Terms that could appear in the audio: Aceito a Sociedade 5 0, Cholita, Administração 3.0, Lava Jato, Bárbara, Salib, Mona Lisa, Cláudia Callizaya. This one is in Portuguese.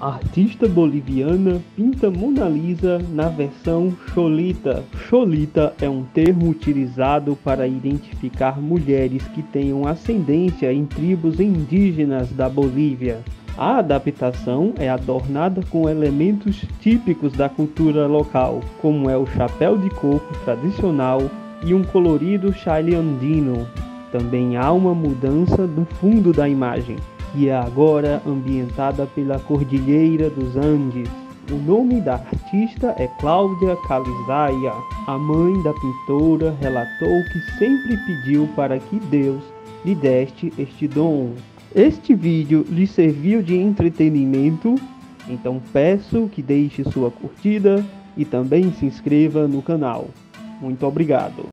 A artista boliviana pinta Mona Lisa na versão cholita. Cholita é um termo utilizado para identificar mulheres que tenham ascendência em tribos indígenas da Bolívia. A adaptação é adornada com elementos típicos da cultura local, como é o chapéu de coco tradicional e um colorido chale andino. Também há uma mudança no fundo da imagem, que é agora ambientada pela Cordilheira dos Andes. O nome da artista é Cláudia Callizaya. A mãe da pintora relatou que sempre pediu para que Deus lhe desse este dom. Este vídeo lhe serviu de entretenimento? Então peço que deixe sua curtida e também se inscreva no canal. Muito obrigado!